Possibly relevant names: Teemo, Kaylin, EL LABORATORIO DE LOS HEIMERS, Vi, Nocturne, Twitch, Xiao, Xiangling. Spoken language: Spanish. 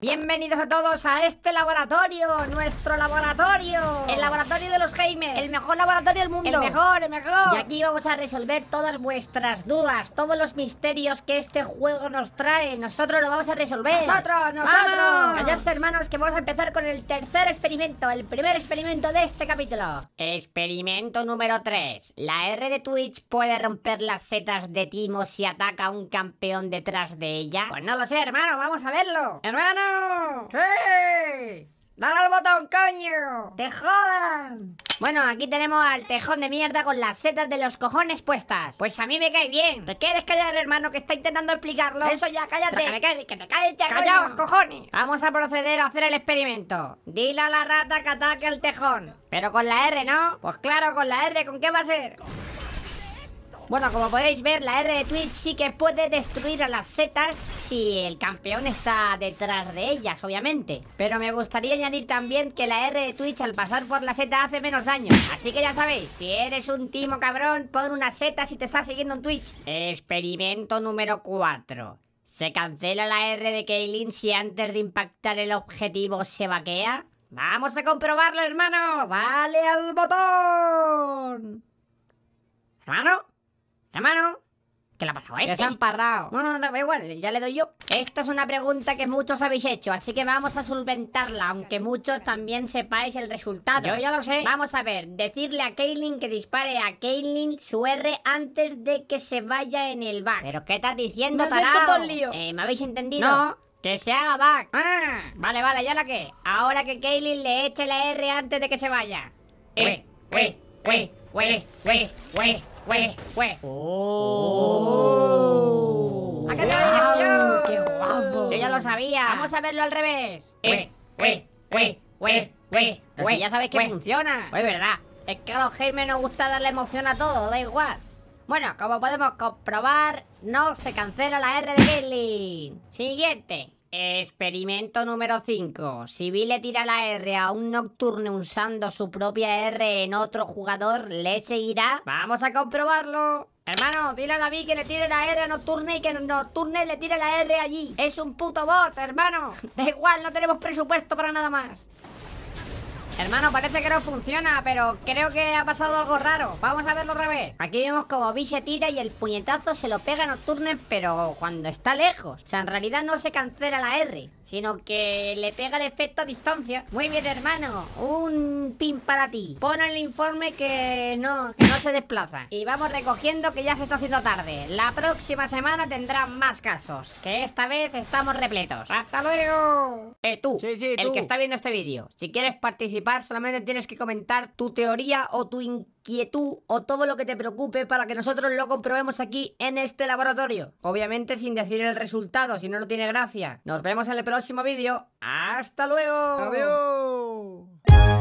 Bienvenidos a todos a este laboratorio, nuestro laboratorio, el laboratorio de los Heimers, el mejor laboratorio del mundo, el mejor. Y aquí vamos a resolver todas vuestras dudas, todos los misterios que este juego nos trae. Nosotros lo vamos a resolver. Nosotros. Callarse, hermanos, que vamos a empezar con el tercer experimento, el primer experimento de este capítulo. Experimento número 3. La R de Twitch puede romper las setas de Teemo si ataca a un campeón detrás de ella. Pues no lo sé, hermano, vamos a verlo. Hermano. ¡Sí! ¡Dale al botón, coño! ¡Te jodan! Bueno, aquí tenemos al tejón de mierda con las setas de los cojones puestas. Pues a mí me cae bien. ¿Te quieres callar, hermano, que está intentando explicarlo? Eso ya, cállate. Que te calles ya, callaos, cojones. Vamos a proceder a hacer el experimento. Dile a la rata que ataque el tejón. Pero con la R, ¿no? Pues claro, con la R, ¿con qué va a ser? Bueno, como podéis ver, la R de Twitch sí que puede destruir a las setas si el campeón está detrás de ellas, obviamente. Pero me gustaría añadir también que la R de Twitch al pasar por la seta hace menos daño. Así que ya sabéis, si eres un Teemo cabrón, pon una seta si te estás siguiendo en Twitch. Experimento número 4. ¿Se cancela la R de Kaylin si antes de impactar el objetivo se vaquea? ¡Vamos a comprobarlo, hermano! ¡Vale al botón! ¿Hermano? Hermano, ¿qué le ha pasado a este? Que se han parrado. No, da igual, ya le doy yo. Esta es una pregunta que muchos habéis hecho, así que vamos a solventarla, aunque muchos también sepáis el resultado. Yo ya lo sé. Vamos a ver, decirle a Kaylin que dispare a Kaylin su R antes de que se vaya en el back. ¿Pero qué estás diciendo, tarado? ¿Me habéis entendido? No. ¡Que se haga back! Ah, vale, ya la que. Ahora que Kaylin le eche la R antes de que se vaya. Güey. ¡Oh! ¡Acá wow, ¡qué guapo! Yo ya lo sabía. Vamos a verlo al revés. Pues ya sabéis que funciona. Pues verdad. Es que a los Heimers nos gusta darle emoción a todo, da igual. Bueno, como podemos comprobar, no se cancela la R de Kaylin. Siguiente. Experimento número 5. Si Vi le tira la R a un Nocturne usando su propia R en otro jugador, ¿le seguirá? ¡Vamos a comprobarlo! Hermano, dile a Vi que le tire la R a Nocturne y que Nocturne le tire la R allí. ¡Es un puto bot, hermano! Da igual, no tenemos presupuesto para nada más. Hermano, parece que no funciona, pero creo que ha pasado algo raro. Vamos a verlo otra vez. Aquí vemos como Vi se tira y el puñetazo se lo pega a Nocturne, pero cuando está lejos. O sea, en realidad no se cancela la R, sino que le pega el efecto a distancia. Muy bien, hermano. Un pin para ti. Pon el informe que no se desplaza. Y vamos recogiendo que ya se está haciendo tarde. La próxima semana tendrán más casos, que esta vez estamos repletos. ¡Hasta luego! Tú, sí, el tú que está viendo este vídeo, si quieres participar, solamente tienes que comentar tu teoría o tu inquietud o todo lo que te preocupe para que nosotros lo comprobemos aquí en este laboratorio. Obviamente sin decir el resultado, si no, no tiene gracia. Nos vemos en el próximo vídeo. ¡Hasta luego! ¡Adiós!